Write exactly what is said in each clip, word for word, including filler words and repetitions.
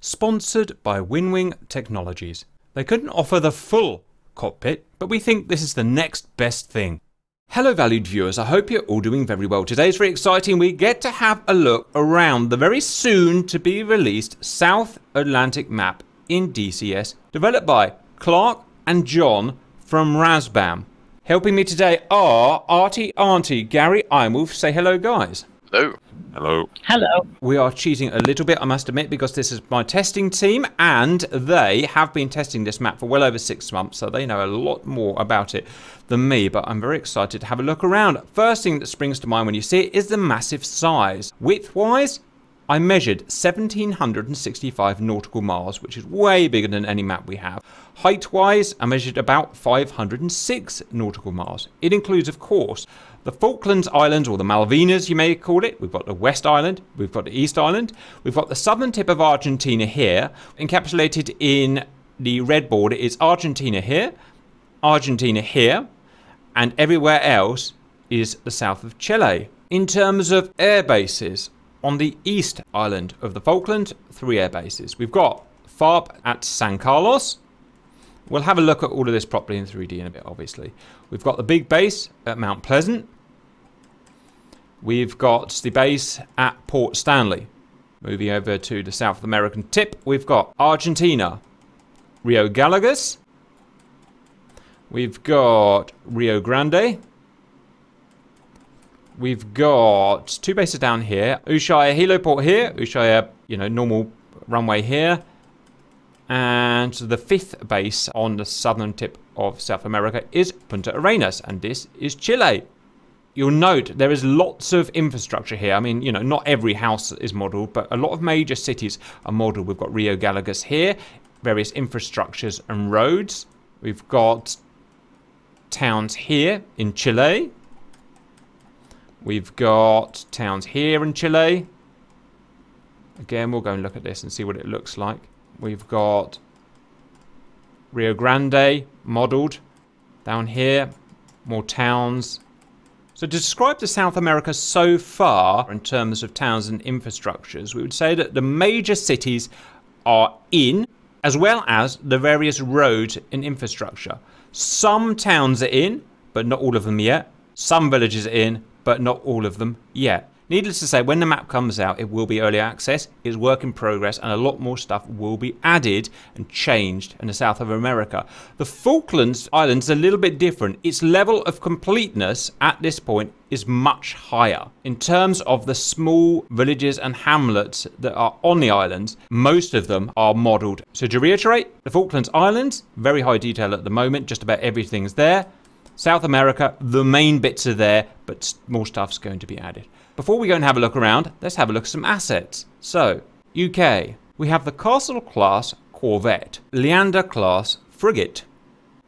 sponsored by WinWing Technologies. They couldn't offer the full cockpit, but we think this is the next best thing. Hello valued viewers, I hope you're all doing very well. Today's very exciting. We get to have a look around the very soon to be released South Atlantic map in D C S, developed by Clark and John from RAZBAM. Helping me today are Artie, Auntie, Gary Ironwolf. Say hello, guys. Hello. Hello. Hello. We are cheating a little bit, I must admit, because this is my testing team, and they have been testing this map for well over six months, so they know a lot more about it than me, but I'm very excited to have a look around. First thing that springs to mind when you see it is the massive size. Width-wise, I measured one thousand seven hundred sixty-five nautical miles, which is way bigger than any map we have. Height-wise, I measured about five hundred six nautical miles. It includes, of course, the Falklands Islands, or the Malvinas you may call it. We've got the West Island, we've got the East Island, we've got the southern tip of Argentina here, encapsulated in the red border is Argentina here, Argentina here, and everywhere else is the south of Chile. In terms of air bases, on the East Island of the Falkland, three air bases. We've got F A R P at San Carlos. We'll have a look at all of this properly in three D in a bit, obviously. We've got the big base at Mount Pleasant. We've got the base at Port Stanley. Moving over to the South American tip, we've got Argentina, Rio Gallegos. We've got Rio Grande. We've got two bases down here. Ushuaia heliport here, Ushuaia, you know, normal runway here. And the fifth base on the southern tip of South America is Punta Arenas, and this is Chile. You'll note there is lots of infrastructure here. I mean, you know, not every house is modelled, but a lot of major cities are modelled. We've got Rio Gallegos here, various infrastructures and roads. We've got towns here in Chile. We've got towns here in Chile. Again, we'll go and look at this and see what it looks like. We've got Rio Grande modelled down here, more towns. So to describe the South America so far in terms of towns and infrastructures, we would say that the major cities are in, as well as the various roads and infrastructure. Some towns are in, but not all of them yet. Some villages are in, but not all of them yet. Needless to say, when the map comes out, it will be early access, it's work in progress, and a lot more stuff will be added and changed in the south of America. The Falklands Islands is a little bit different. Its level of completeness at this point is much higher. In terms of the small villages and hamlets that are on the islands, most of them are modelled. So to reiterate, the Falklands Islands, very high detail at the moment, just about everything's there. South America, the main bits are there, but more stuff's going to be added. Before we go and have a look around, let's have a look at some assets. So, U K, we have the Castle Class Corvette, Leander Class Frigate,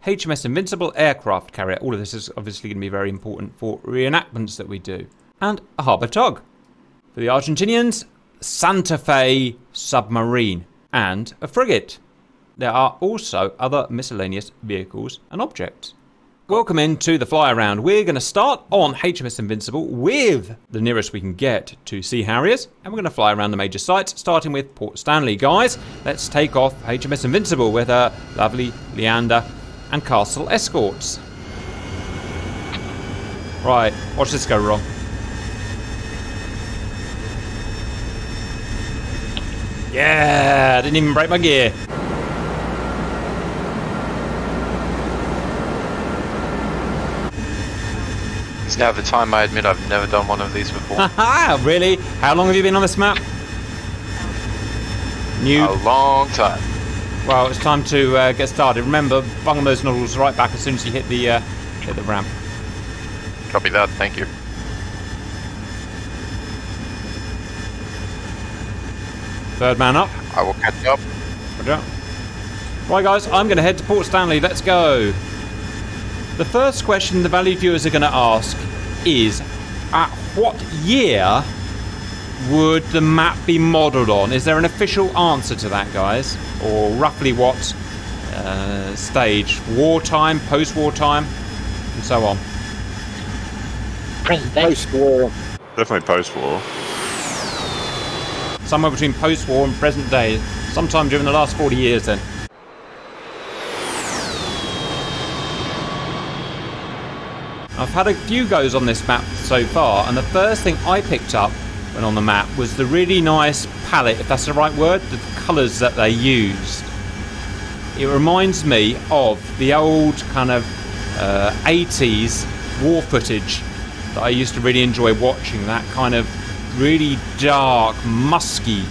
H M S Invincible aircraft carrier. All of this is obviously going to be very important for reenactments that we do. And a harbour tug. For the Argentinians, Santa Fe Submarine and a frigate. There are also other miscellaneous vehicles and objects. Welcome into the fly around. We're going to start on H M S Invincible with the nearest we can get to Sea Harriers, and we're going to fly around the major sites, starting with Port Stanley. Guys, let's take off H M S Invincible with her lovely Leander and Castle escorts. Right, watch this go wrong. Yeah, I didn't even break my gear. It's now the time I admit I've never done one of these before. Haha, really? How long have you been on this map? New. A long time. Well, it's time to uh, get started. Remember, bung those nozzles right back as soon as you hit the uh, hit the ramp. Copy that. Thank you. Third man up. I will catch up. Roger. Right, guys, I'm going to head to Port Stanley. Let's go. The first question the valued viewers are going to ask is, at what year would the map be modelled on? Is there an official answer to that, guys? Or roughly what uh, stage? Wartime, post-war time, and so on? Post-war. Definitely post-war. Somewhere between post-war and present day sometime during the last forty years then. I've had a few goes on this map so far, and the first thing I picked up when on the map was the really nice palette, if that's the right word, the colours that they used. It reminds me of the old kind of uh, eighties war footage that I used to really enjoy watching, that kind of really dark, musky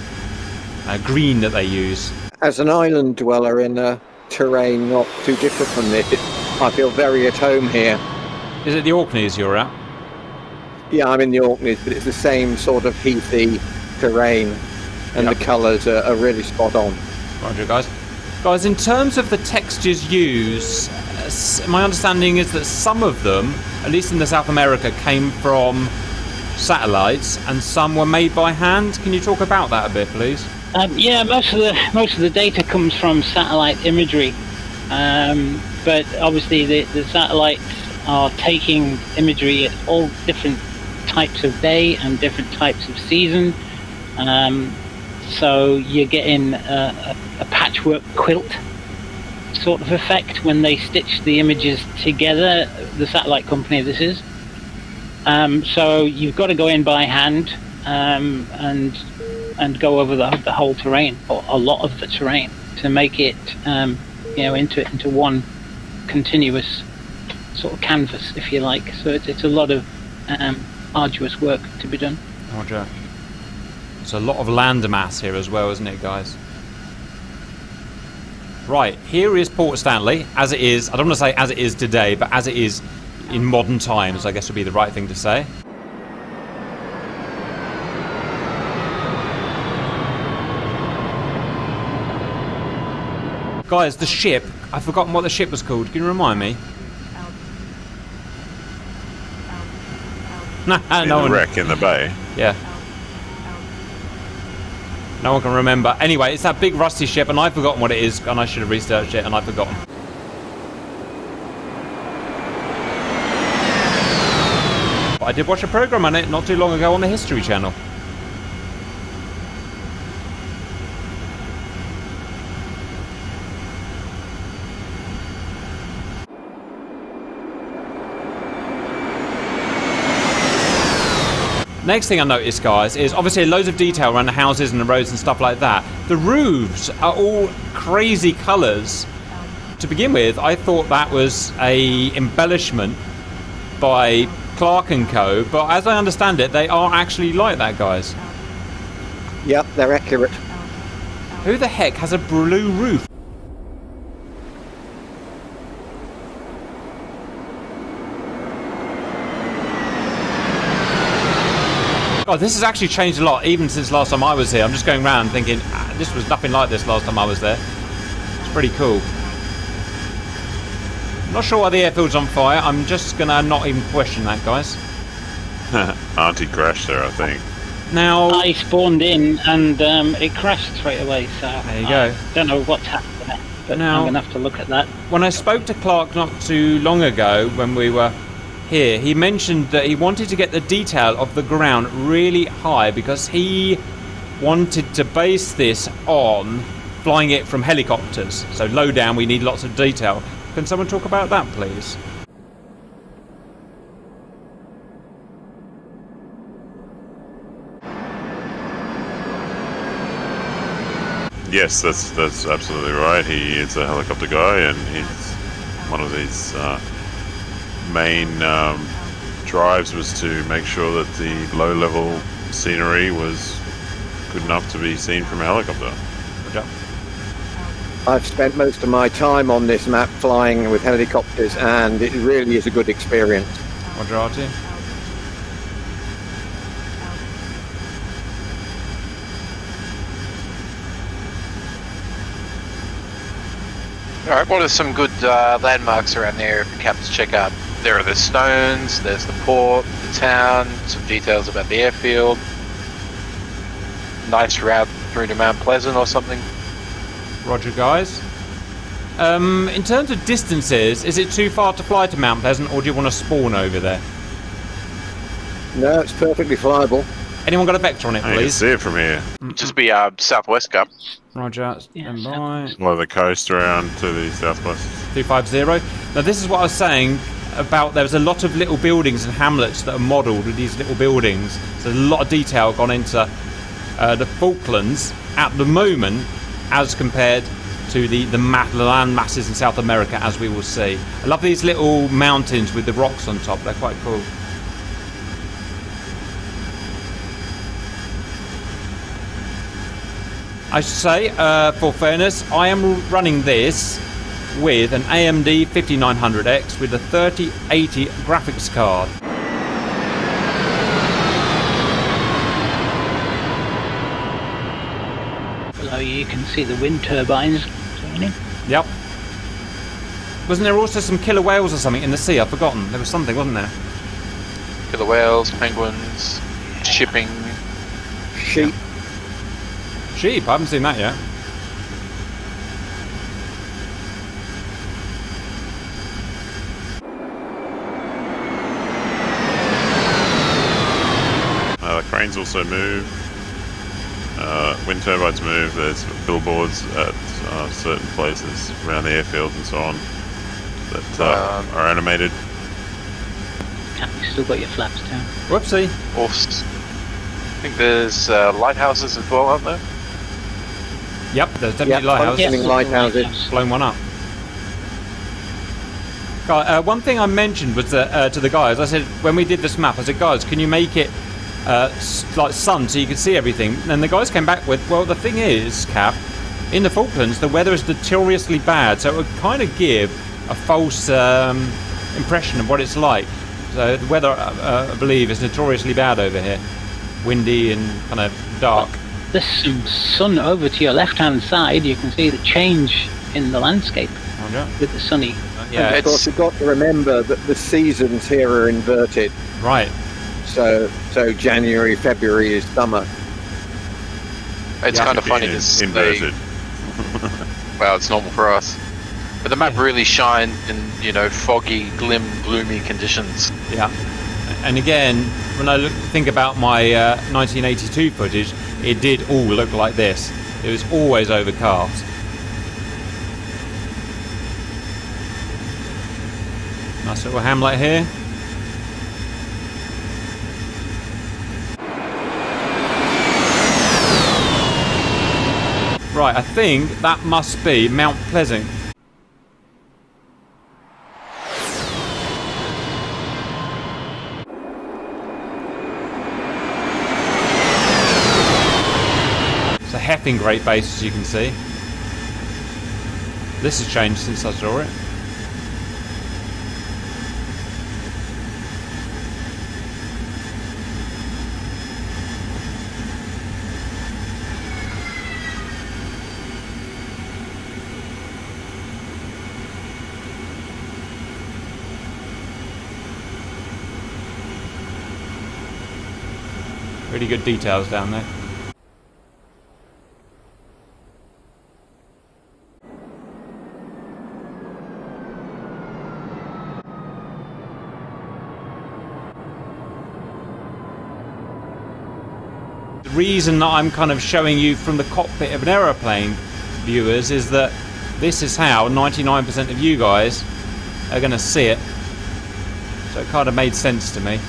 uh, green that they use. As an island dweller in a terrain not too different from this, I feel very at home here. Is it the Orkneys you're at? Yeah, I'm in the Orkneys, but it's the same sort of heathy terrain, and yep. The colours are, are really spot on. Roger, guys. Guys, in terms of the textures used, uh, my understanding is that some of them, at least in the South America, came from satellites, and some were made by hand. Can you talk about that a bit, please? Um, yeah, most of the most of the data comes from satellite imagery, um, but obviously the, the satellites are taking imagery at all different types of day and different types of season, um, so you're getting a, a, a patchwork quilt sort of effect when they stitch the images together, the satellite company this is. Um, so you've got to go in by hand um, and and go over the, the whole terrain, or a lot of the terrain, to make it um, you know into into one continuous sort of canvas, if you like. So it's, it's a lot of um, arduous work to be done. Roger. It's a lot of land mass here as well, isn't it, guys? Right, here is Port Stanley as it is. I don't want to say as it is today, but as it is in modern times, I guess would be the right thing to say. Guys, the ship, I've forgotten what the ship was called. Can you remind me? no the one. Wreck in the bay. Yeah. No one can remember. Anyway, it's that big rusty ship, and I've forgotten what it is, and I should have researched it, and I've forgotten. But I did watch a program on it not too long ago on the History Channel. Next thing I noticed, guys, is obviously loads of detail around the houses and the roads and stuff like that. The roofs are all crazy colours. To begin with, I thought that was a embellishment by Clark and Co, but as I understand it, they are actually like that, guys. Yep, they're accurate. Who the heck has a blue roof? Oh, this has actually changed a lot, even since last time I was here. I'm just going around thinking, ah, this was nothing like this last time I was there. It's pretty cool. I'm not sure why the airfield's on fire. I'm just going to not even question that, guys. Artie crashed there, I think. Now... I spawned in and um, it crashed straight away, so... There you go. I don't know what's happened there, but now, I'm going to have to look at that. When I spoke to Clark not too long ago, when we were... Here, he mentioned that he wanted to get the detail of the ground really high because he wanted to base this on flying it from helicopters. So low down, we need lots of detail. Can someone talk about that, please? Yes, that's that's absolutely right. He is a helicopter guy, and he's one of these... Uh, main um, drives was to make sure that the low level scenery was good enough to be seen from a helicopter. Roger. I've spent most of my time on this map flying with helicopters, and it really is a good experience. Roger, Artie. Alright, what are some good uh, landmarks around there if the captains check out? There are the stones, there's the port, the town, some details about the airfield. Nice route through to Mount Pleasant or something. Roger, guys. Um, in terms of distances, is it too far to fly to Mount Pleasant, or do you want to spawn over there? No, it's perfectly flyable. Anyone got a vector on it, please? I can see it from here. Mm-hmm. Just be uh, southwest, Cup. Roger, stand by. Well, the coast around to the southwest. two five zero. Now, this is what I was saying about there's a lot of little buildings and hamlets that are modelled with these little buildings. So there's a lot of detail gone into uh, the Falklands at the moment as compared to the, the land masses in South America, as we will see. I love these little mountains with the rocks on top. They're quite cool. I should say, uh, for fairness, I am running this with an A M D fifty-nine hundred X with a thirty eighty graphics card. Below you, you can see the wind turbines turning. Yep. Wasn't there also some killer whales or something in the sea? I've forgotten. There was something, wasn't there? Killer whales, penguins, shipping, sheep. Yeah. Sheep, I haven't seen that yet. Uh, the cranes also move. Uh, wind turbines move. There's billboards at uh, certain places around the airfields and so on that uh, um, are animated. You've still got your flaps down. Whoopsie. Oofs. I think there's uh, lighthouses as well, aren't there? Yep, there's definitely yep, lighthouses. Yes. lighthouses. Blown one up. Uh, one thing I mentioned was that, uh, to the guys, I said, when we did this map, I said, guys, can you make it uh, like sun so you can see everything? And the guys came back with, well, the thing is, Cap, in the Falklands, the weather is notoriously bad, so it would kind of give a false um, impression of what it's like. So the weather, uh, I believe, is notoriously bad over here. Windy and kind of dark. There's some sun over to your left-hand side. You can see the change in the landscape Roger. with the sunny. Uh, yeah, and of course, you've got to remember that the seasons here are inverted. Right. So, so January, February is summer. It's yeah, kind of funny. It's inverted. Well, it's normal for us. But the map yeah. really shined in, you know, foggy, glim, gloomy conditions. Yeah. And again, when I look, think about my uh, nineteen eighty-two footage, it did all look like this. It was always overcast. Nice little hamlet here. Right, I think that must be Mount Pleasant. Heffing great base, as you can see. This has changed since I saw it. Really good details down there. Reason that I'm kind of showing you from the cockpit of an aeroplane, viewers, is that this is how ninety-nine percent of you guys are going to see it. So it kind of made sense to me.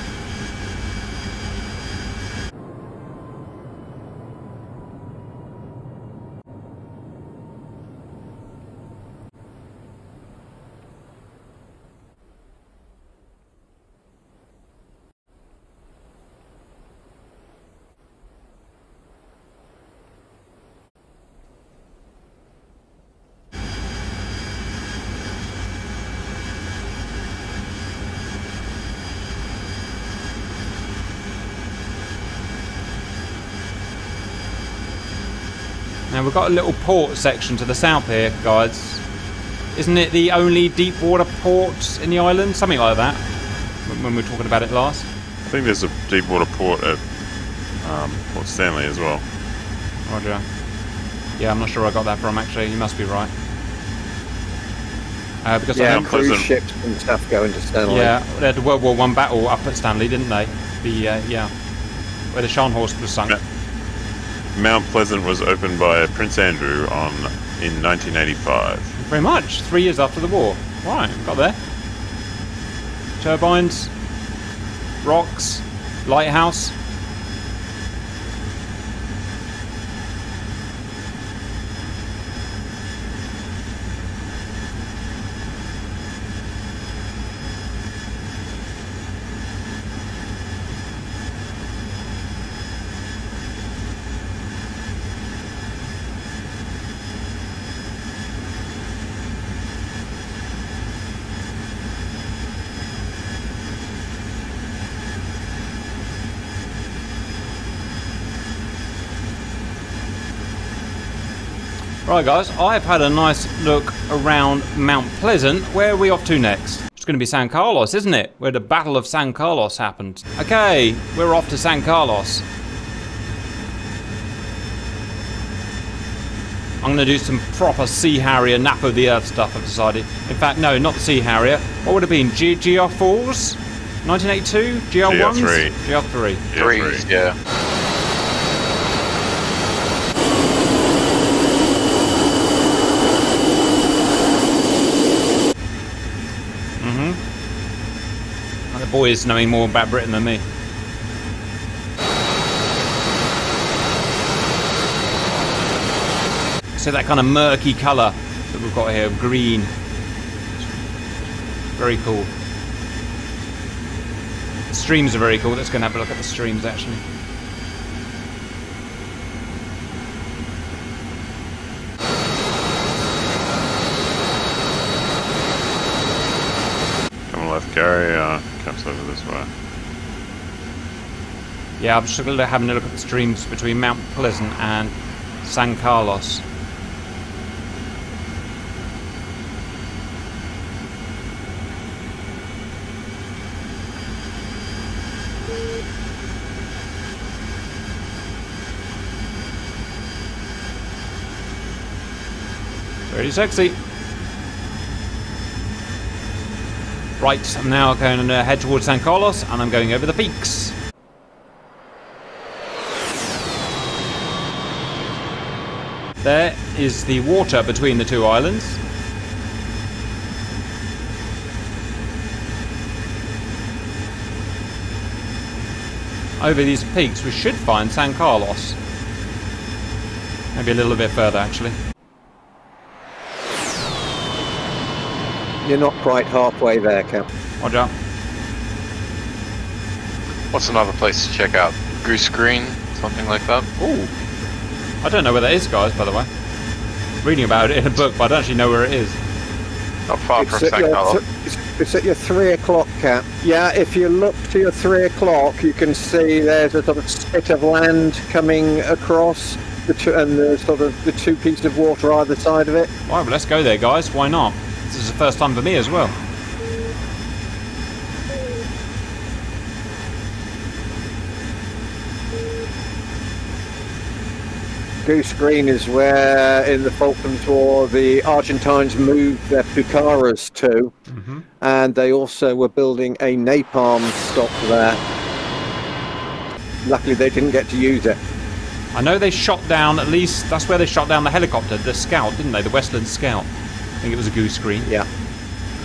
Now we've got a little port section to the south here, guys. Isn't it the only deep water port in the island? Something like that, when we were talking about it last. I think there's a deep water port at um, Port Stanley as well. Roger. Yeah, I'm not sure I got that from, actually. You must be right. Uh, because yeah, I cruise ships and stuff go into Stanley. Yeah, they had the World War One battle up at Stanley, didn't they? The, uh, yeah. where the Scharnhorst was sunk. Mount Pleasant was opened by Prince Andrew on in nineteen eighty-five. Very much, three years after the war. Right, got there. Turbines, rocks, lighthouse. Right guys, I've had a nice look around Mount Pleasant. Where are we off to next? It's going to be San Carlos, isn't it? Where the Battle of San Carlos happened. Okay, we're off to San Carlos. I'm going to do some proper Sea Harrier Nap of the Earth stuff, I've decided. In fact, no, not the Sea Harrier. What would it have been? G R fours? nineteen eighty-two? G R ones? G R three. G R three. G R three, yeah. Boys knowing more about Britain than me. So that kind of murky colour that we've got here, green. Very cool. The streams are very cool. Let's go and have a look at the streams actually. Come on, left, Gary. Uh... over this way. Yeah, I'm just having a look at the streams between Mount Pleasant and San Carlos. Very sexy. Right, I'm now going to head towards San Carlos, and I'm going over the peaks. There is the water between the two islands. Over these peaks we should find San Carlos. Maybe a little bit further actually. You're not quite halfway there, Cap. Watch out. What's another place to check out? Goose Green? Something like that? Ooh. I don't know where that is, guys, by the way. I'm reading about it in a book, but I don't actually know where it is. Not far from San Carlos. It's at your three o'clock, Cap. Yeah, if you look to your three o'clock, you can see there's a sort of spit of land coming across, the two, and the sort of the two pieces of water either side of it. All right, well, let's go there, guys. Why not? This is the first time for me as well. Goose Green is where in the Falklands War the Argentines moved their Pucaras to, mm-hmm. and they also were building a napalm stock there. Luckily they didn't get to use it. I know they shot down, at least that's where they shot down the helicopter, the Scout, didn't they? The Westland Scout. I think it was a Goose Green. Yeah.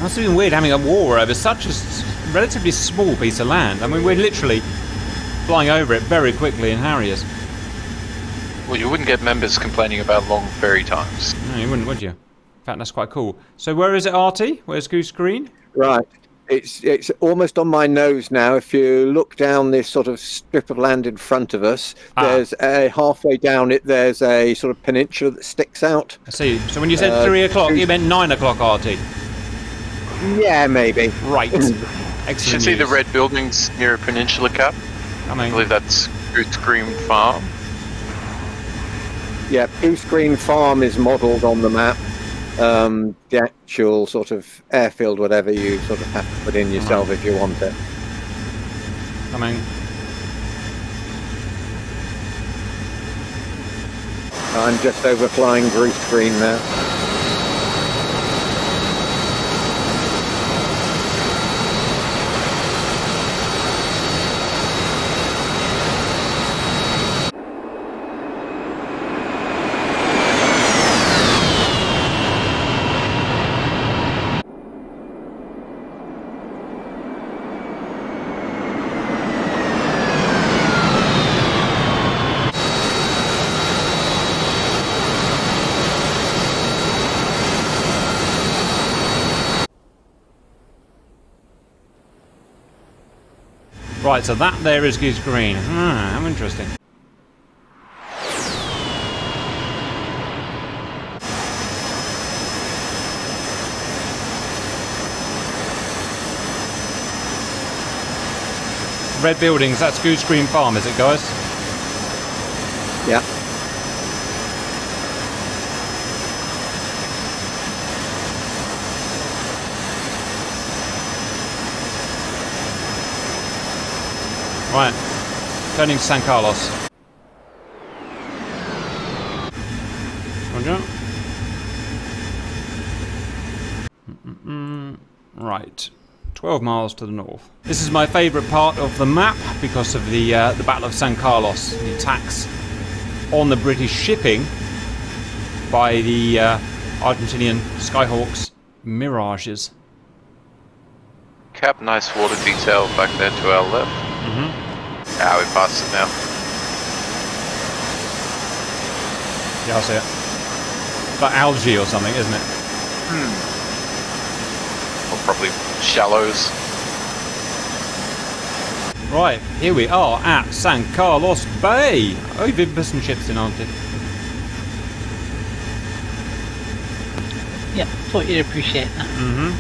That's been weird having a war over such a relatively small piece of land. I mean, we're literally flying over it very quickly in Harriers. Well, you wouldn't get members complaining about long ferry times. No, you wouldn't, would you? In fact, that's quite cool. So where is it, Artie? Where's Goose Green? Right. It's, it's almost on my nose now. If you look down this sort of strip of land in front of us, ah. there's a halfway down it, there's a sort of peninsula that sticks out. I see. So when you said uh, three o'clock, you meant nine o'clock, Artie? Yeah, maybe. Right. Excellent. You should see the red buildings near a peninsula cap. I, mean, I believe that's Goose Green Farm. Yeah, Goose Green Farm is modelled on the map. Um, the actual sort of airfield, whatever you sort of have to put in yourself if you want it. I mean, I'm just overflying Goose Green now. Right, so that there is Goose Green. Ah, how interesting. Red buildings, that's Goose Green Farm, is it, guys? Yeah. Right, turning to San Carlos. Roger. Mm-mm-mm. Right, twelve miles to the north. This is my favourite part of the map because of the uh, the Battle of San Carlos, the attacks on the British shipping by the uh, Argentinian Skyhawks Mirages. Cap, nice water detail back there to our left. Mm-hmm. Ah, we passed it now. Yeah, I see it. It's like algae or something, isn't it? Hmm. Or probably shallows. Right, here we are at San Carlos Bay. Oh, you've been putting some ships in, aren't you? Yeah, thought you'd appreciate that. Mm-hmm.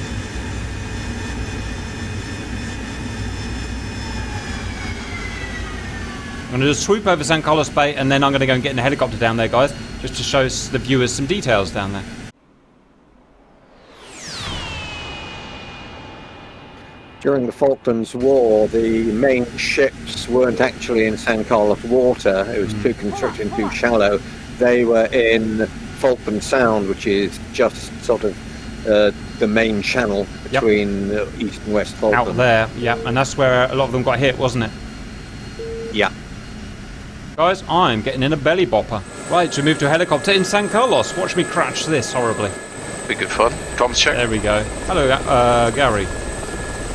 I'm going to just swoop over San Carlos Bay and then I'm going to go and get in a helicopter down there, guys, just to show the viewers some details down there. During the Falklands War, the main ships weren't actually in San Carlos water. It was mm. too constricted and too shallow. They were in Falkland Sound, which is just sort of uh, the main channel between yep. the East and West Falkland. Out there, yeah, and that's where a lot of them got hit, wasn't it? Yeah. Guys, I'm getting in a belly bopper. Right, so we move to a helicopter in San Carlos. Watch me crash this horribly. Be good fun. Comms check. There we go. Hello, uh, Gary.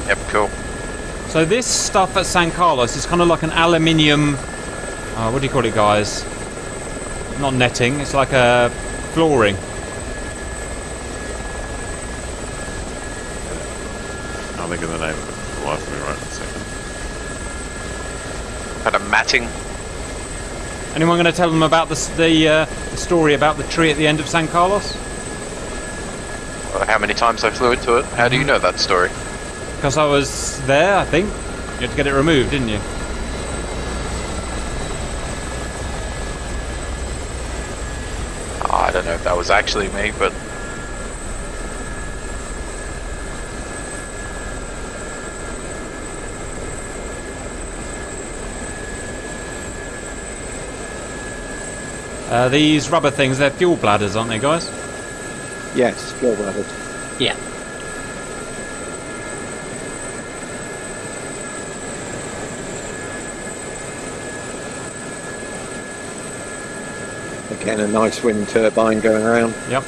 Yep, cool. So this stuff at San Carlos is kind of like an aluminium... Uh, what do you call it, guys? Not netting. It's like a flooring. I'll think of the name of it. Life me right in a second. Kind of matting. Anyone going to tell them about the, the, uh, the story about the tree at the end of San Carlos? Well, how many times I flew into it? How do you know that story? Because I was there, I think. You had to get it removed, didn't you? I don't know if that was actually me, but... Uh, these rubber things, they're fuel bladders, aren't they, guys? Yes, fuel bladders. Yeah. Again, a nice wind turbine going around. Yep.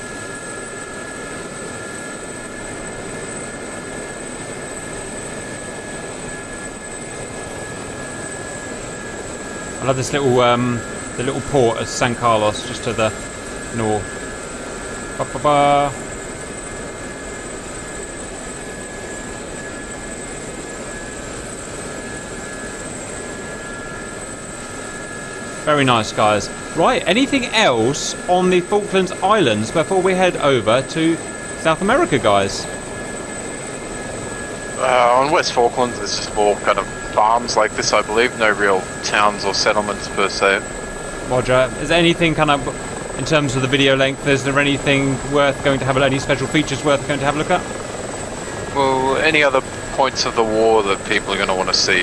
I love this little... Um, the little port of San Carlos, just to the north. Ba -ba -ba. Very nice, guys. Right, anything else on the Falklands Islands before we head over to South America, guys? Uh, on West Falklands, it's just more kind of farms like this, I believe. No real towns or settlements per se. Roger. Is there anything kind of, in terms of the video length, is there anything worth going to have, any special features worth going to have a look at? Well, any other points of the war that people are going to want to see?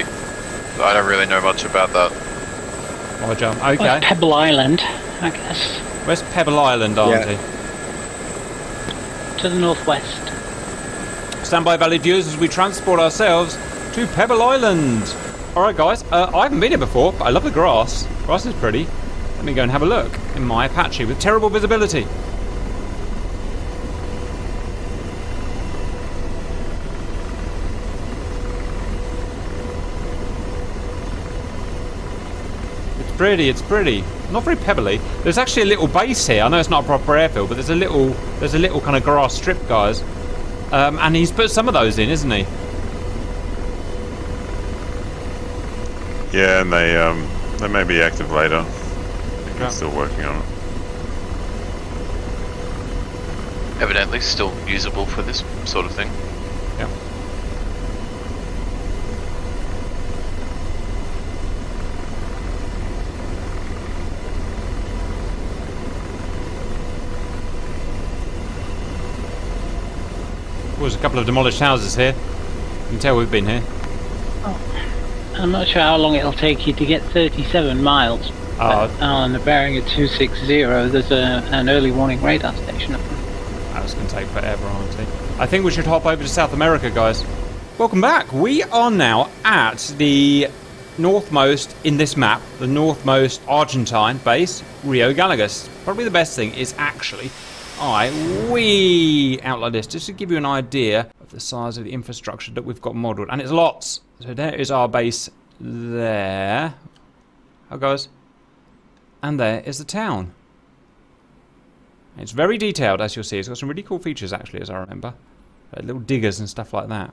I don't really know much about that. Roger, okay. Well, Pebble Island, I guess. Where's Pebble Island, Artie? Yeah. To the northwest. Stand by, valued viewers, as we transport ourselves to Pebble Island. Alright, guys, uh, I haven't been here before, but I love the grass. The grass is pretty. Let me go and have a look in my Apache with terrible visibility. It's pretty, it's pretty. Not very pebbly. There's actually a little base here. I know it's not a proper airfield, but there's a little there's a little kind of grass strip, guys. Um, and he's put some of those in, isn't he? Yeah, and they um they may be active later. Okay. Still working on it. Evidently still usable for this sort of thing. Yeah. Well, there's a couple of demolished houses here. You can tell we've been here. Oh. I'm not sure how long it'll take you to get thirty-seven miles. Oh. But on the bearing of two sixty, there's a, an early warning radar station up there. That's going to take forever, aren't it? I think we should hop over to South America, guys. Welcome back. We are now at the northmost, in this map, the northmost Argentine base, Rio Gallegos. Probably the best thing is actually I wee outline this just to give you an idea of the size of the infrastructure that we've got modelled. And it's lots. So there is our base there. Oh, guys. And there is the town. It's very detailed, as you'll see. It's got some really cool features, actually, as I remember. Like little diggers and stuff like that.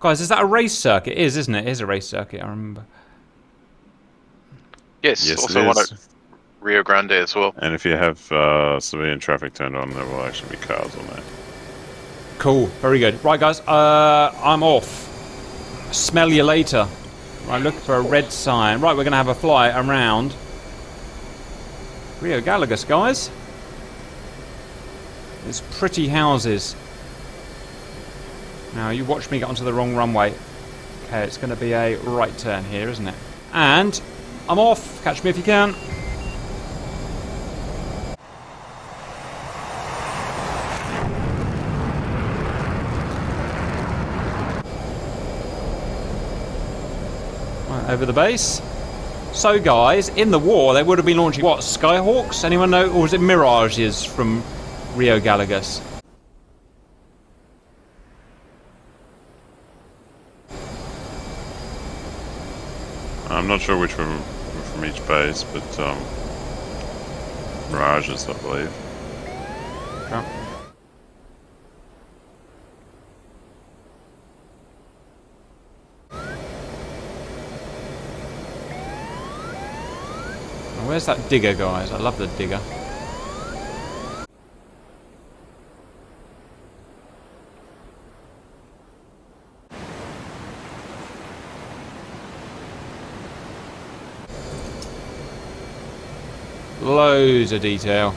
Guys, is that a race circuit? It is, isn't it? It is a race circuit, I remember. Yes, yes also one at Rio Grande as well. And if you have uh, civilian traffic turned on, there will actually be cars on there. Cool, very good. Right, guys, uh, I'm off. Smell you later. Right, look for a red sign. Right, we're going to have a fly around Rio Gallegos, guys. There's pretty houses. Now, you watch me get onto the wrong runway. Okay, it's going to be a right turn here, isn't it? And I'm off. Catch me if you can. Over the base. So guys, in the war they would have been launching what, Skyhawks? Anyone know? Or was it Mirages from Rio Gallegos? I'm not sure which one from each base, but um, Mirages, I believe. Yeah. Where's that digger, guys? I love the digger. Loads of detail.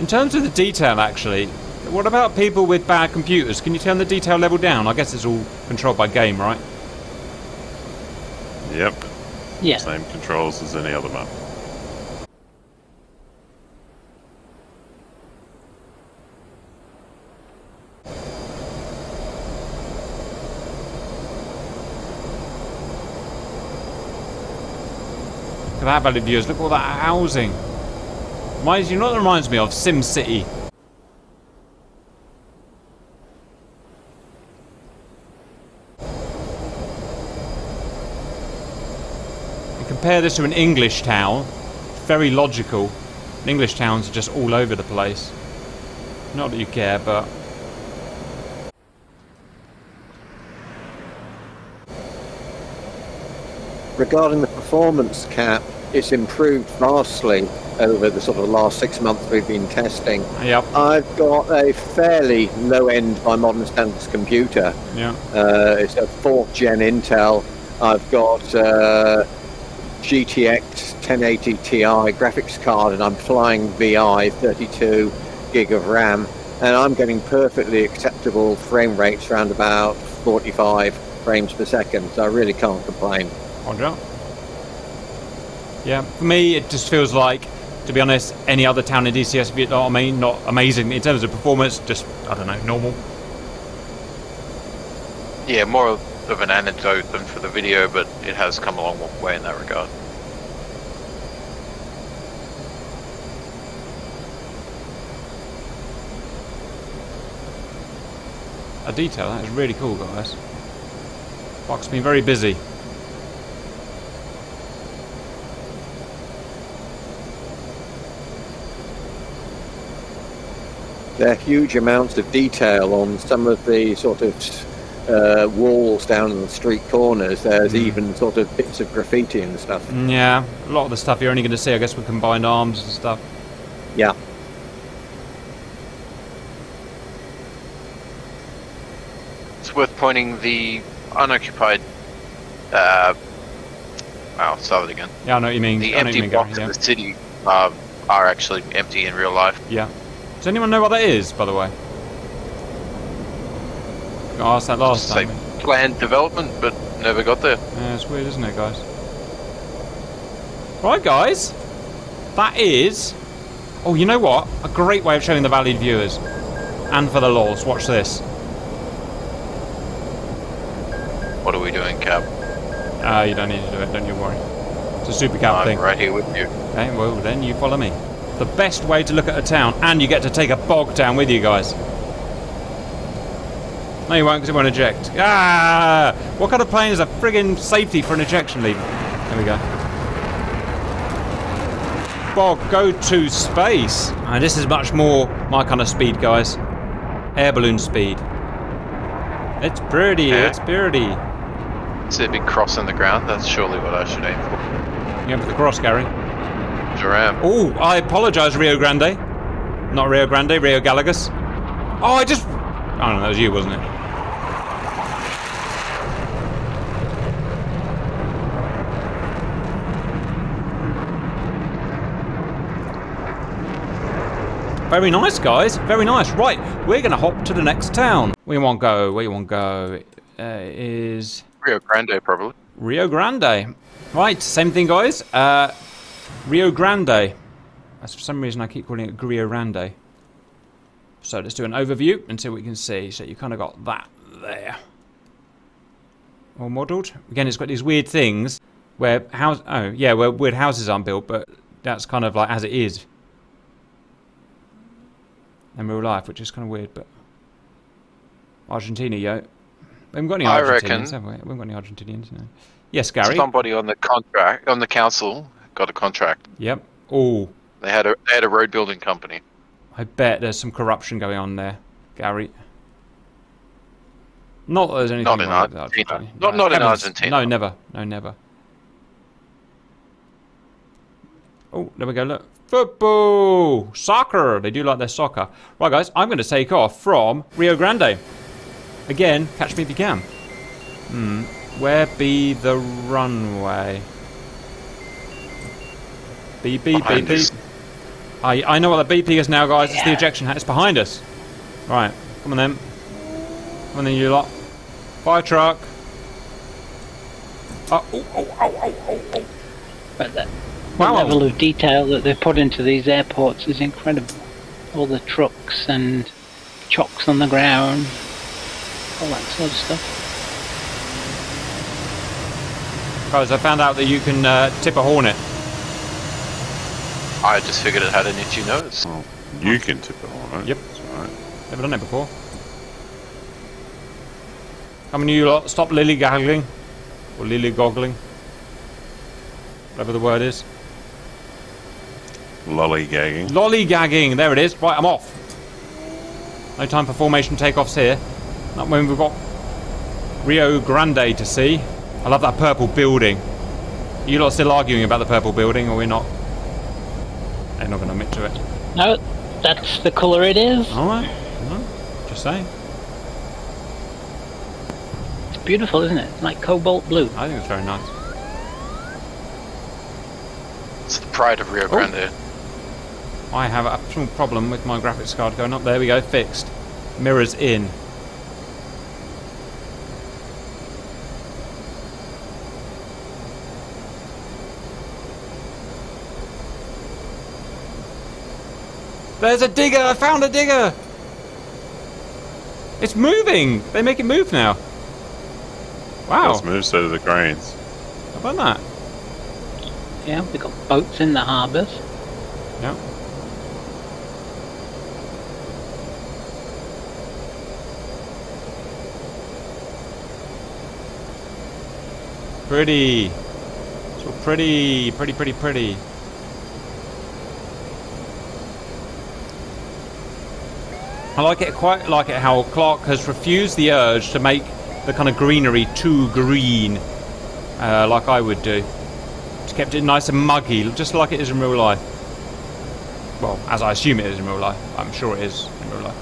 In terms of the detail, actually, what about people with bad computers? Can you turn the detail level down? I guess it's all controlled by game, right? Yep. Yeah. Same controls as any other map. Look at that, valid viewers. Look at all that housing. Reminds you know what it reminds me of? Sim City. And compare this to an English town. Very logical. English towns are just all over the place. Not that you care, but... Regarding the performance cap, it's improved vastly over the sort of last six months we've been testing. Yep. I've got a fairly low-end, by modern standards, computer. Yeah. Uh, it's a fourth gen Intel. I've got uh, G T X ten eighty T I graphics card, and I'm flying V I, thirty-two gig of RAM, and I'm getting perfectly acceptable frame rates around about forty-five frames per second, so I really can't complain. Roger. Yeah, for me it just feels like, to be honest, any other town in D C S, if you know what I mean, not amazing in terms of performance, just, I don't know, normal. Yeah, more of an anecdote than for the video, but it has come a long way in that regard. of detail. That is really cool, guys. Buck's been very busy. There are huge amounts of detail on some of the sort of uh, walls down in the street corners. There's mm. even sort of bits of graffiti and stuff. Yeah, a lot of the stuff you're only going to see, I guess, with combined arms and stuff. Yeah. It's worth pointing the unoccupied. Uh, I'll start it again. Yeah, I know what you mean. The I empty mean, blocks Gary, yeah. of the city uh, are actually empty in real life. Yeah. Does anyone know what that is, by the way? I asked that last time. Planned development, but never got there. Yeah, it's weird, isn't it, guys? Right, guys. That is. Oh, you know what? A great way of showing the valued viewers. And for the lols, watch this. What are we doing, Cap? Ah, uh, you don't need to do it. Don't you worry. It's a super Cap I'm thing. I'm right here with you. Okay, well then you follow me. The best way to look at a town, and you get to take a bog down with you guys. No, you won't, because it won't eject. Ah! What kind of plane is a friggin' safety for an ejection lever? There we go. Bog, go to space. And this is much more my kind of speed, guys. Air balloon speed. It's pretty. Yeah. It's pretty. See a big cross on the ground. That's surely what I should aim for. You aim for the cross, Gary. Oh, I apologise, Rio Grande. Not Rio Grande, Rio Gallegos. Oh, I just... I don't know, that was you, wasn't it? Very nice, guys. Very nice. Right, we're going to hop to the next town. Where you want to go? Where you want to go? Uh, it is... Rio Grande, probably. Rio Grande. Right, same thing, guys. Uh... Rio Grande. As for some reason I keep calling it Rio Grande. So let's do an overview and see what we can see. So you kind of got that there. All modelled. Again, it's got these weird things where house. Oh yeah, where weird houses aren't built, but that's kind of like as it is in real life, which is kind of weird. But Argentina, yo. We haven't got any Argentinians, have we? We haven't got any Argentinians. No. Yes, Gary. Somebody on the contract on the council. Got a contract. Yep. Oh. They had a they had a road building company. I bet there's some corruption going on there, Gary. Not that there's anything. Not in Argentina. Argentina. Not no, not in Argentina. No, never. No, never. Oh, there we go. Look, football, soccer. They do like their soccer. Right, guys. I'm going to take off from Rio Grande. Again, catch me if you can. Hmm. Where be the runway? Beep, beep, beep, beep. I, I know what the beeping is now, guys. Yeah. It's the ejection hat. It's behind us. Right. Come on, then. Come on, then, you lot. Fire truck. Oh, oh, oh, oh, oh, oh. But the, wow. the level of detail that they put into these airports is incredible. All the trucks and chocks on the ground. All that sort of stuff. Guys, I found out that you can uh, tip a hornet. I just figured it had an itchy nose. Well, you can tip it on, right? Yep. It's all right. Never done it before. How many of you lot stop lily gaggling? Or lily goggling? Whatever the word is. Lollygagging. Lollygagging, there it is. Right, I'm off. No time for formation takeoffs here. Not when we've got Rio Grande to see. I love that purple building. Are you lot still arguing about the purple building, or we're not? They're not going to admit to it. No, that's the colour it is. Alright, no, just saying. It's beautiful, isn't it? Like cobalt blue. I think it's very nice. It's the pride of Rio Grande. Oh. I have a small problem with my graphics card going up. There we go, fixed. Mirrors in. There's a digger! I found a digger! It's moving! They make it move now. Wow. It's moved so do the cranes. How about that? Yeah, we've got boats in the harbours. Yeah. Pretty. So pretty, pretty, pretty, pretty. I like it, quite like it how Clark has refused the urge to make the kind of greenery too green, uh, like I would do. Just kept it nice and muggy, just like it is in real life. Well, as I assume it is in real life. I'm sure it is in real life.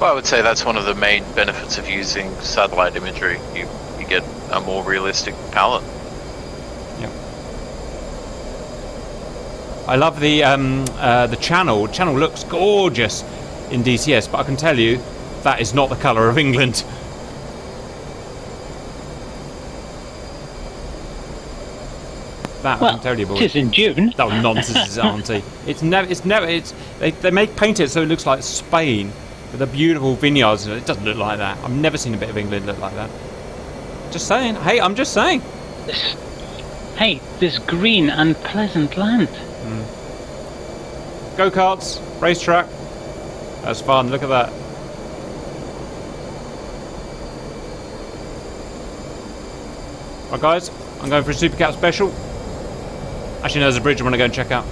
Well, I would say that's one of the main benefits of using satellite imagery. You, you get a more realistic palette. Yeah. I love the um, uh, the channel. The channel looks gorgeous in D C S, but I can tell you that is not the colour of England. That well, I can tell you, boys. It is in June. That was nonsense, auntie. It's never. It's never. It's they. They make paint it so it looks like Spain. The beautiful vineyards, it doesn't look like that. I've never seen a bit of England look like that. Just saying. Hey, I'm just saying. This, hey, this green and pleasant land. Mm. Go-karts, racetrack. That's fun. Look at that. Right, guys, I'm going for a Super Cap special. Actually, no, there's a bridge I want to go and check out.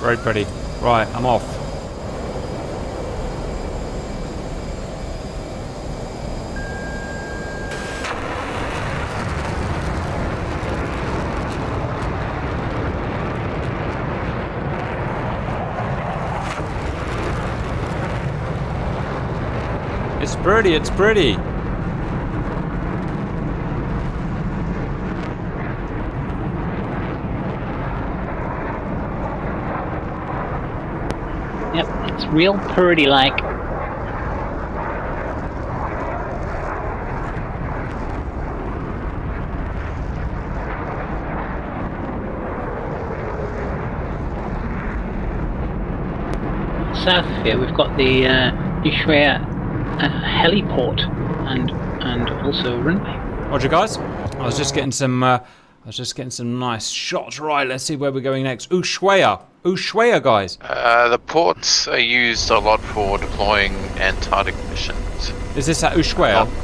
Very pretty. Right, I'm off. It's pretty, it's pretty. Real purdy like. South of here we've got the uh, Ushuaia uh, heliport and and also runway. Roger, guys. I was just getting some. Uh, I was just getting some nice shots. Right, let's see where we're going next. Ushuaia. Ushuaia, guys. Uh, the ports are used a lot for deploying Antarctic missions. Is this at Ushuaia? Not,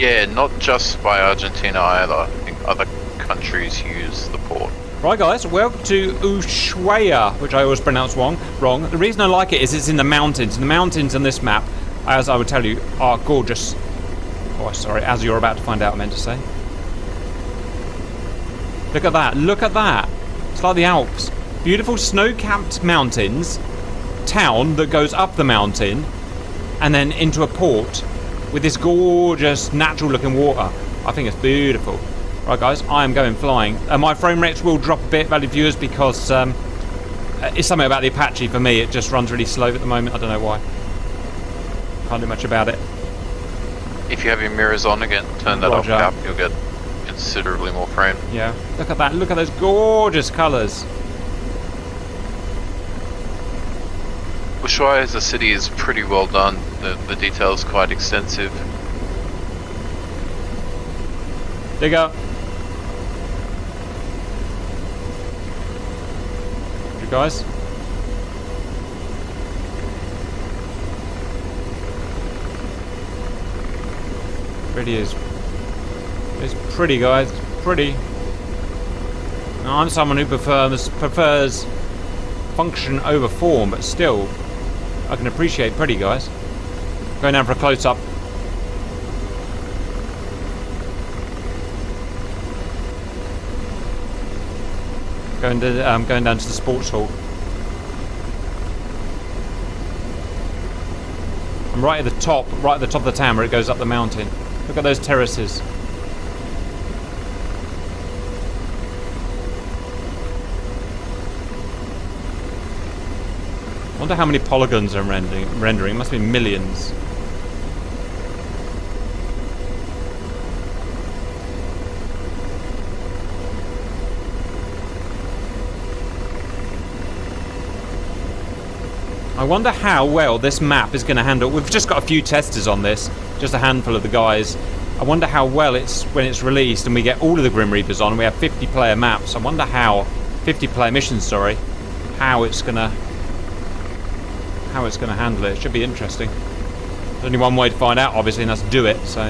yeah, not just by Argentina either. I think other countries use the port. Right, guys, welcome to Ushuaia, which I always pronounce wrong. Wrong. The reason I like it is it's in the mountains. And the mountains on this map, as I would tell you, are gorgeous. Oh, sorry, as you're about to find out, I meant to say. Look at that. Look at that. It's like the Alps. Beautiful snow-capped mountains, town that goes up the mountain and then into a port with this gorgeous natural looking water. I think it's beautiful. Right, guys, I am going flying. Uh, my frame rates will drop a bit, valued viewers, because um, it's something about the Apache for me. It just runs really slow at the moment. I don't know why. Can't do much about it. If you have your mirrors on again, turn that Roger. off, you'll get considerably more frame. Yeah, look at that. Look at those gorgeous colours. Ushuaia as a city is pretty well done. The, the detail is quite extensive. Dig up. You guys. Pretty is. It's pretty, guys. Pretty. Now, I'm someone who prefers prefers function over form, but still. I can appreciate pretty, guys. Going down for a close-up. Going to um, going down to the sports hall. I'm right at the top, right at the top of the town where it goes up the mountain. Look at those terraces. I wonder how many polygons I'm rendering. Rendering must be millions. I wonder how well this map is going to handle. We've just got a few testers on this, just a handful of the guys. I wonder how well it's when it's released and we get all of the Grim Reapers on. We have fifty player maps. I wonder how fifty player missions, sorry, how it's gonna how it's gonna handle it. It should be interesting. There's only one way to find out, obviously, and that's do it. So.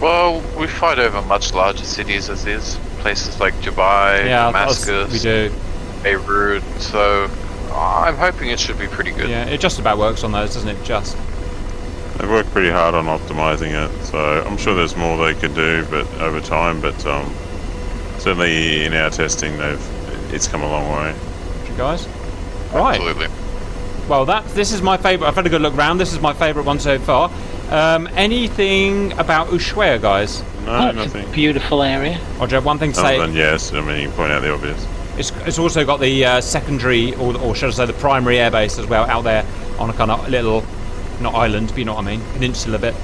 Well, we fight over much larger cities as is, places like Dubai, yeah, Damascus, we do. Beirut. So I'm hoping it should be pretty good. Yeah, it just about works on those, doesn't it? Just. They've worked pretty hard on optimising it, so I'm sure there's more they could do, but over time. But um, certainly in our testing, they've it's come a long way. You guys, right? Absolutely. Well, that this is my favourite. I've had a good look round. This is my favourite one so far. Um, anything about Ushuaia, guys? No, oh, nothing. It's a beautiful area. Or do you have one thing to say? Other than yes, I mean you can point out the obvious. It's it's also got the uh, secondary, or or should I say, the primary airbase as well out there on a kind of little. Not island, but you know what I mean, peninsula bit.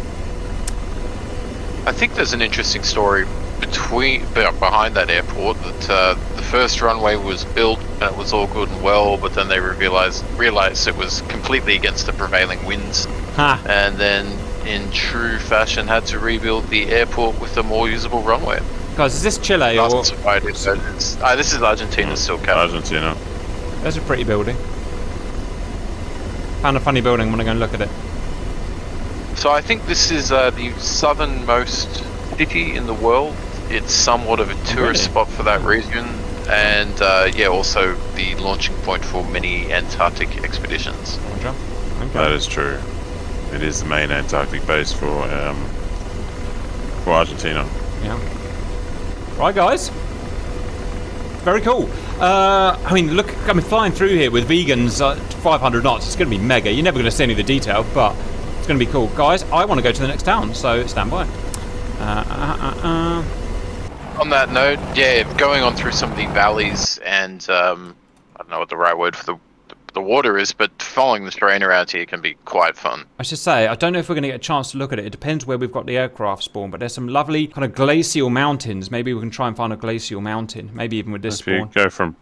I think there's an interesting story between behind that airport that uh, the first runway was built and it was all good and well, but then they realized realized it was completely against the prevailing winds, huh. And then in true fashion had to rebuild the airport with a more usable runway. Guys, is this Chile or? Uh, this is Argentina, mm, still counting. Argentina. That's a pretty building. Found a funny building. I'm gonna go and look at it. So I think this is uh, the southernmost city in the world. It's somewhat of a tourist really? spot for that region, and uh, yeah, also the launching point for many Antarctic expeditions. Okay. That is true. It is the main Antarctic base for um, for Argentina. Yeah. Right, guys. Very cool. Uh, I mean, look, I mean, flying through here with vegans at five hundred knots, it's going to be mega. You're never going to see any of the detail, but it's going to be cool. Guys, I want to go to the next town, so stand by. Uh, uh, uh, uh. On that note, yeah, going on through some of the valleys and um, I don't know what the right word for the, the water is, but following the terrain around here can be quite fun. I should say, I don't know if we're going to get a chance to look at it. It depends where we've got the aircraft spawn, but there's some lovely kind of glacial mountains. Maybe we can try and find a glacial mountain, maybe even with this if spawn. You go from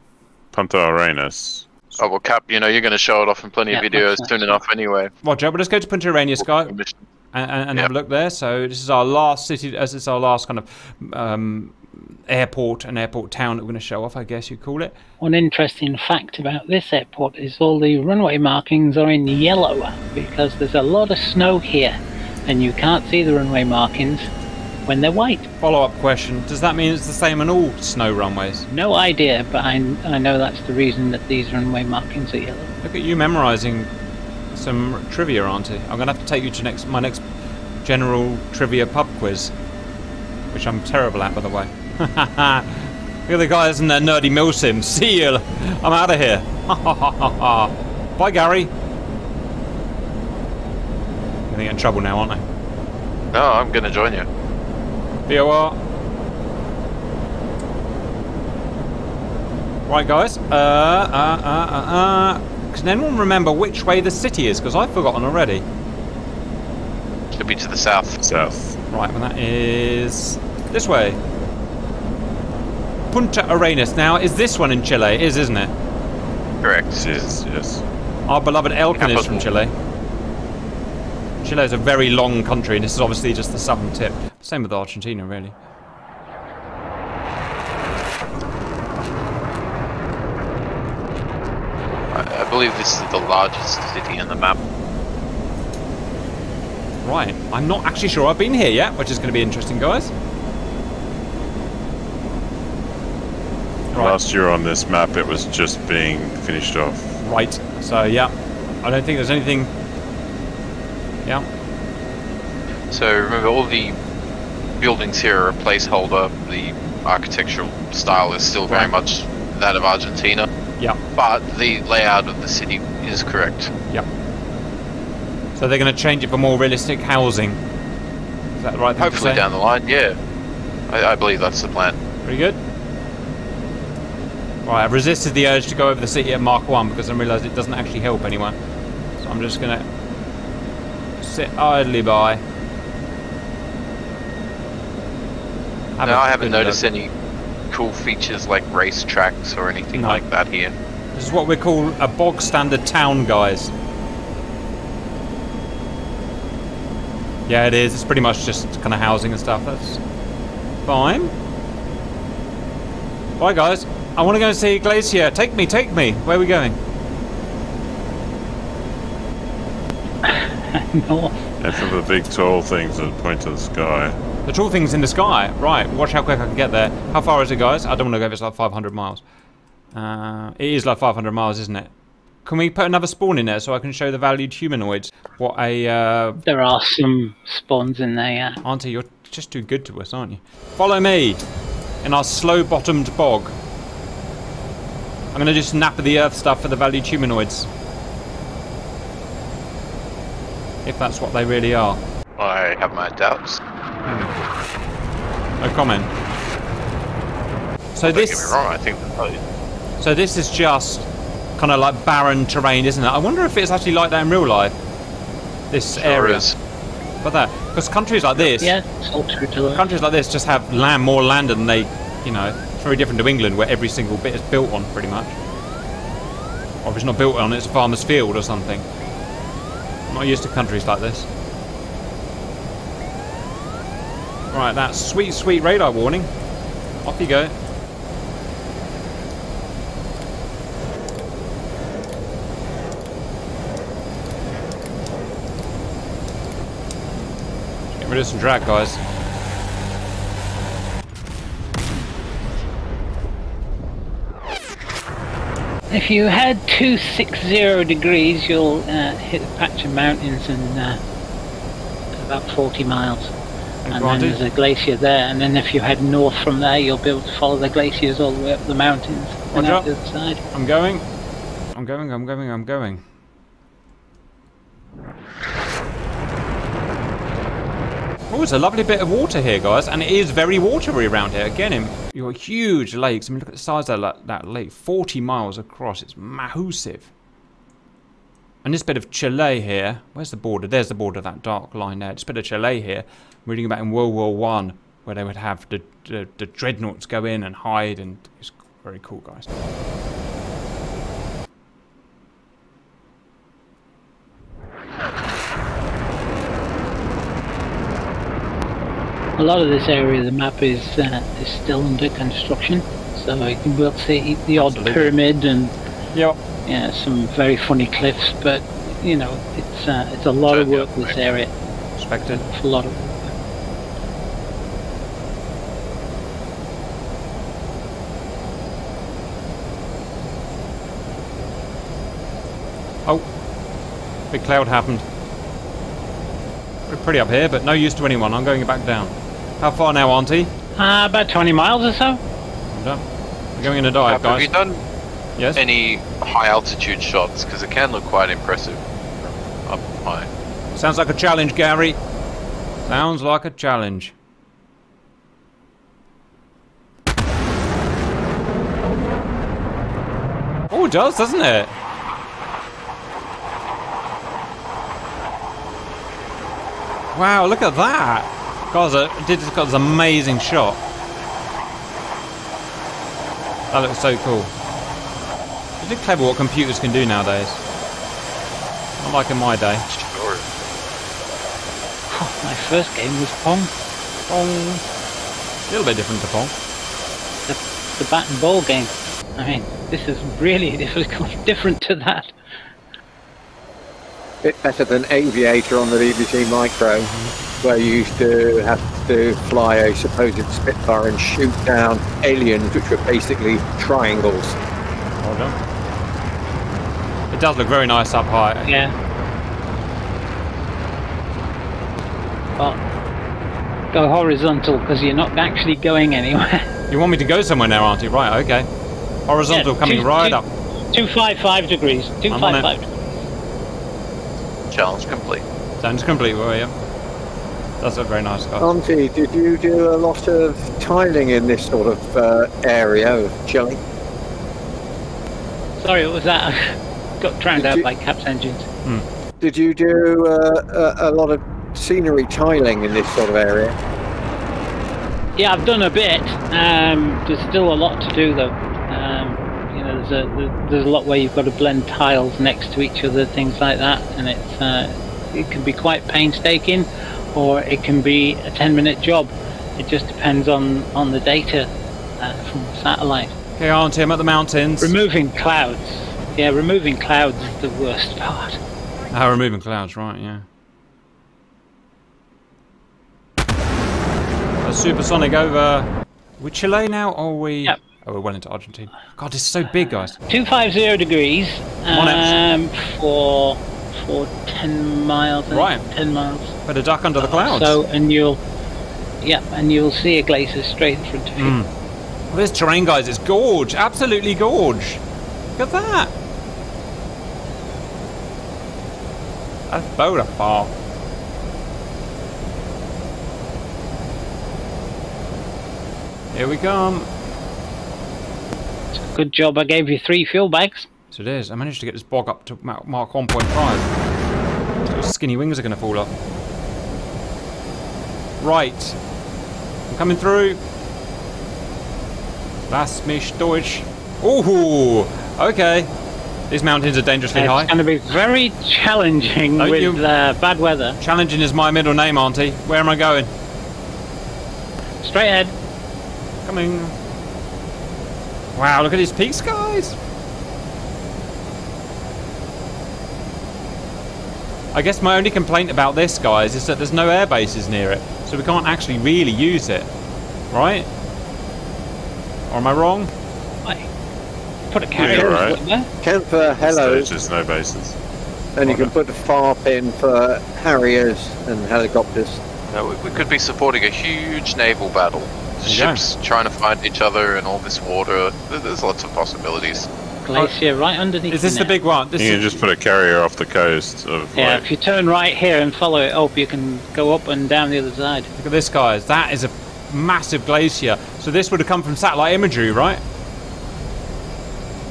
Punta Arenas. Oh, well, Cap, you know, you're going to show it off in plenty yeah, of videos soon enough anyway. Roger, we'll just go to Punta Arenas, guys, and, and, and yep. have a look there. So this is our last city, as it's our last kind of um, airport and airport town that we're going to show off, I guess you call it. One interesting fact about this airport is all the runway markings are in yellow because there's a lot of snow here and you can't see the runway markings when they're white. Follow-up question, does that mean it's the same on all snow runways? No idea, but I, I know that's the reason that these runway markings are yellow. Look at you memorising some trivia, Auntie. I'm going to have to take you to next my next general trivia pub quiz, which I'm terrible at, by the way. Look at the guys in their nerdy milsim. See you. I'm out of here. Bye, Gary. I'm going to get in trouble now, aren't I? No, I'm going to join you. V O R. Right, guys. Uh, uh, uh, uh, uh. Can anyone remember which way the city is? Because I've forgotten already. Should be to the south. South. Right, well, that is this way. Punta Arenas. Now, is this one in Chile? It is, isn't it? Correct. It is, yes. Our beloved Elkin is from Chile. Chile is a very long country, and this is obviously just the southern tip. Same with Argentina, really. I, I believe this is the largest city on the map. Right. I'm not actually sure I've been here yet, which is going to be interesting, guys. Right. Last year on this map, it was just being finished off. Right. So, yeah. I don't think there's anything... Yeah. So, remember, all the buildings here are a placeholder. The architectural style is still very much that of Argentina. Yeah. But the layout of the city is correct. Yeah. So they're going to change it for more realistic housing. Is that the right thing to say? Hopefully down the line, yeah. I, I believe that's the plan. Pretty good. Right, I've resisted the urge to go over the city at Mark one because I realised it doesn't actually help anyone. So I'm just going to... sit idly by. Have no, I haven't noticed look. any cool features like race tracks or anything no. like that here. This is what we call a bog standard town, guys. Yeah, it is. It's pretty much just kind of housing and stuff. That's fine. Bye, guys. I want to go and see Glacier. Take me, take me. Where are we going? No. That's one of the big tall things that point to the sky. The tall things in the sky? Right. Watch how quick I can get there. How far is it, guys? I don't want to go if it's like five hundred miles. Uh, it is like five hundred miles, isn't it? Can we put another spawn in there so I can show the valued humanoids what a... Uh... There are some spawns in there, yeah. Auntie, you're just too good to us, aren't you? Follow me in our slow-bottomed bog. I'm going to just nap at the earth stuff for the valued humanoids. If that's what they really are. I have my doubts. Hmm. No comment. So don't this... Don't get me wrong, I think they're... So this is just... kind of like barren terrain, isn't it? I wonder if it's actually like that in real life. This sure area, is. But that because countries like this, yeah, countries like this just have land more land than they, you know, it's very different to England where every single bit is built on pretty much. Or if it's not built on, it's a farmer's field or something. I'm not used to countries like this. Right, that sweet, sweet radar warning. Off you go. Rid of some drag, guys. If you head two sixty degrees, you'll uh, hit a patch of mountains and uh, about forty miles. And, and then there's a glacier there, and then if you head north from there, you'll be able to follow the glaciers all the way up the mountains and out the other side. I'm going. I'm going, I'm going, I'm going. Oh, it's a lovely bit of water here, guys, and it is very watery around here. Again, you've got huge lakes. I mean, look at the size of that, that lake. forty miles across. It's massive. And this bit of Chile here. Where's the border? There's the border, that dark line there. It's a bit of Chile here. I'm reading about in World War One, where they would have the, the, the dreadnoughts go in and hide, and it's very cool, guys. A lot of this area of the map is uh, is still under construction, so you can we'll see the odd Absolutely. pyramid and yep. yeah, some very funny cliffs. But you know, it's uh, it's a lot of work this area. Expected. It's a lot of work. Oh, big cloud happened. We're pretty up here, but no use to anyone. I'm going back down. How far now, Auntie? Uh, about twenty miles or so. I'm done. We're going in a dive, guys. Have you done yes? any high-altitude shots? Because it can look quite impressive up high. Sounds like a challenge, Gary. Sounds like a challenge. Oh, it does, doesn't it? Wow, look at that! Guys, I did just got this amazing shot. That looks so cool. It's just clever what computers can do nowadays. Not like in my day. Sure. Oh, my first game was Pong. Pong. A little bit different to Pong. The, the bat and ball game. I mean, this is really this was kind of different to that. Bit better than Aviator on the B B C Micro, where you used to have to fly a supposed Spitfire and shoot down aliens, which were basically triangles. Well done. It does look very nice up high. Yeah. Well, go horizontal because you're not actually going anywhere. You want me to go somewhere now, Auntie? Right? Okay. Horizontal, yeah, coming two, right two, up. Two five five degrees. Two I'm five five. Degrees. Challenge complete. Challenge complete, were you? That's a very nice guy. Auntie, did you do a lot of tiling in this sort of uh, area of Chile? Sorry, what was that? I got drowned out you... by caps engines. Hmm. Did you do uh, a, a lot of scenery tiling in this sort of area? Yeah, I've done a bit. Um, there's still a lot to do, though. Um, you know, there's a there's a lot where you've got to blend tiles next to each other, things like that, and it's uh, it can be quite painstaking, or it can be a ten minute job. It just depends on on the data uh, from the satellite. Here, aren't him at the mountains. Removing clouds. Yeah, removing clouds is the worst part. Ah, removing clouds, right? Yeah. That's supersonic over. We're Chile now, or we? Yep. Oh, we're well into Argentina. God, it's so big, guys. two hundred fifty degrees um, for for ten miles. Right. Ten miles. Better duck under the clouds. So, and you'll, yeah, and you'll see a glacier straight in front of you. Mm. Well, this terrain, guys, is gorge. Absolutely gorge. Look at that. That's beautiful. Here we come. Good job, I gave you three fuel bags. So it is. I managed to get this bog up to mark one point five. Those skinny wings are going to fall off. Right. I'm coming through. Lass mich durch. Ooh! Okay. These mountains are dangerously uh, it's high. It's going to be very challenging oh, with uh, bad weather. Challenging is my middle name, Auntie. Where am I going? Straight ahead. Coming. Wow, look at these peaks, guys! I guess my only complaint about this, guys, is that there's no air bases near it, so we can't actually really use it, right? Or am I wrong? I put a carrier yeah, right. in there. Camp for hello. There's just no bases. And you can put a F A R P in for Harriers and helicopters. No, we, we could be supporting a huge naval battle. Ships trying to find each other and all this water. There's lots of possibilities. Glacier right underneath. Is this the big one? This you can just put a carrier off the coast. Of yeah, like... if you turn right here and follow it up, you can go up and down the other side. Look at this, guys. That is a massive glacier. So this would have come from satellite imagery, right?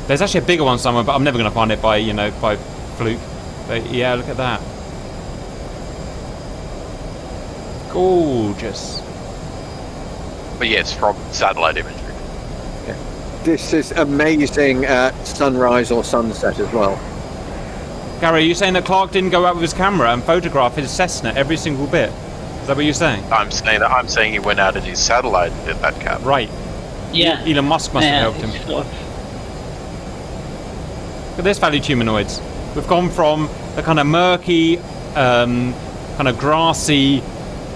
There's actually a bigger one somewhere, but I'm never going to find it by, you know, by fluke. But yeah, look at that. Gorgeous. But yeah, it's from satellite imagery. Yeah. This is amazing at sunrise or sunset as well. Gary, are you saying that Clark didn't go out with his camera and photograph his Cessna every single bit? Is that what you're saying? I'm saying that I'm saying he went out in his satellite and did that cap. Right. Yeah. Elon Musk must yeah, have helped him. Sort of... Look at this valued humanoids. We've gone from the kind of murky, um, kind of grassy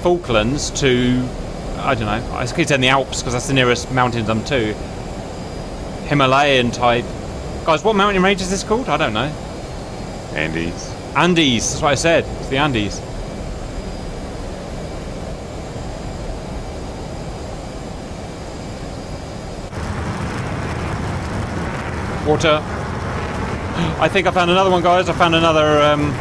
Falklands to... I don't know, I keep saying the Alps because that's the nearest mountains I'm to. Himalayan type. Guys, what mountain range is this called? I don't know. Andes. Andes, that's what I said. It's the Andes. Water. I think I found another one, guys. I found another, um...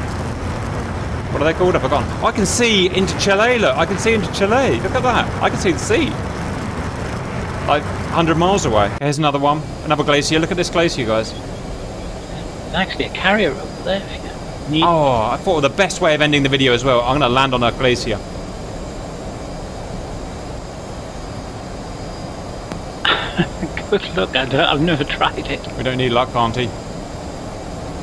what are they called? I've forgotten. I can see into Chile, look. I can see into Chile. Look at that. I can see the sea. Like, one hundred miles away. Here's another one. Another glacier. Look at this glacier, guys. There's actually a carrier over there. Neat. Oh, I thought of the best way of ending the video as well. I'm going to land on a glacier. Good luck. I don't, I've never tried it. We don't need luck, Auntie.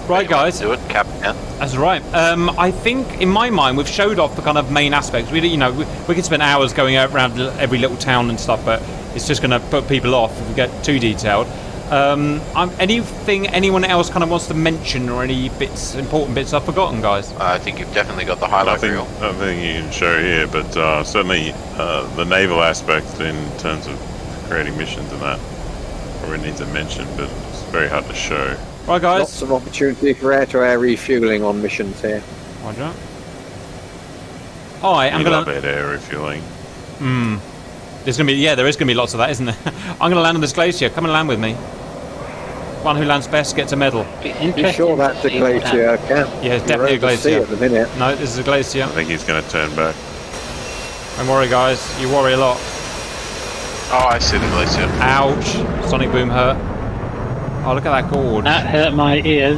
Right, guys. Do it, Captain. That's right. Um, I think, in my mind, we've showed off the kind of main aspects. We, you know, we, we could spend hours going around every little town and stuff, but it's just going to put people off if we get too detailed. Um, I'm, anything anyone else kind of wants to mention, or any bits, important bits I've forgotten, guys? I think you've definitely got the highlight reel. I think you can show here, but uh, certainly uh, the naval aspect in terms of creating missions and that probably needs a mention, but it's very hard to show. Right, guys. Lots of opportunity for air-to-air refueling on missions here. Roger. I am going to... love air refueling. Hmm. There's going to be... yeah, there is going to be lots of that, isn't there? I'm going to land on this glacier. Come and land with me. One who lands best gets a medal. You sure that's a glacier, Cap? Yeah, it's definitely a glacier. At the minute. No, this is a glacier. I think he's going to turn back. Don't worry, guys. You worry a lot. Oh, I see the glacier. Ouch. Sonic boom hurt. Oh, look at that gorge. That hurt my ears.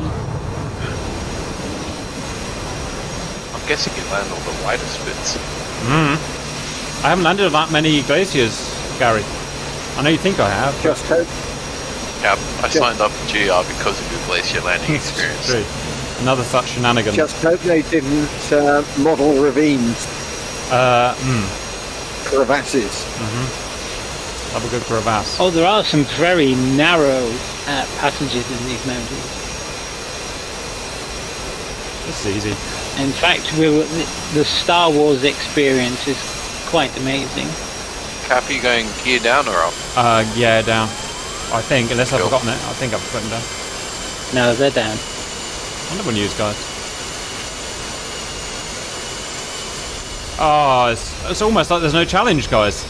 I'm guessing you land on the widest bits. Mm. I haven't landed on that many glaciers, Gary. I know you think I have. Just hope. Yeah, I signed up for G R because of your glacier landing experience. True. Another such shenanigan. Just hope they didn't uh, model ravines. Uh, mm. Crevasses. Mm-hmm. Have a good crevasse. Oh, there are some very narrow uh, passages in these mountains. It's easy. In fact, we were, the Star Wars experience is quite amazing. Cap, are you going gear down or up? Uh, yeah, down. I think, unless I've cool. forgotten it. I think I've put them down. No, they're down. I wonder when you guys. Oh, it's, it's almost like there's no challenge, guys.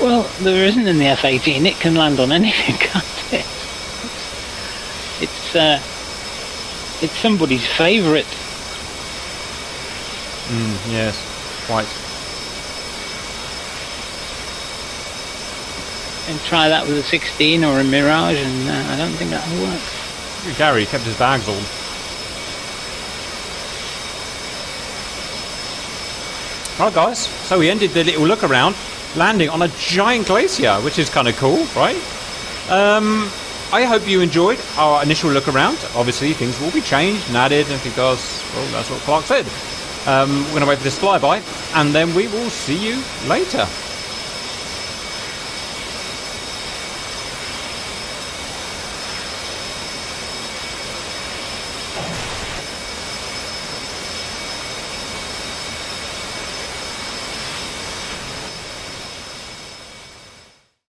Well, there isn't in the F eighteen. It can land on anything, can't it? It's, uh, it's somebody's favourite. Mm, yes, quite. And try that with a sixteen or a Mirage, and uh, I don't think that will work. Gary kept his bags on. Right, guys, so we ended the little look around, landing on a giant glacier, which is kind of cool, right? Um, I hope you enjoyed our initial look around. Obviously, things will be changed and added, and because, well, that's what Clark said. Um, we're going to wait for this flyby, and then we will see you later.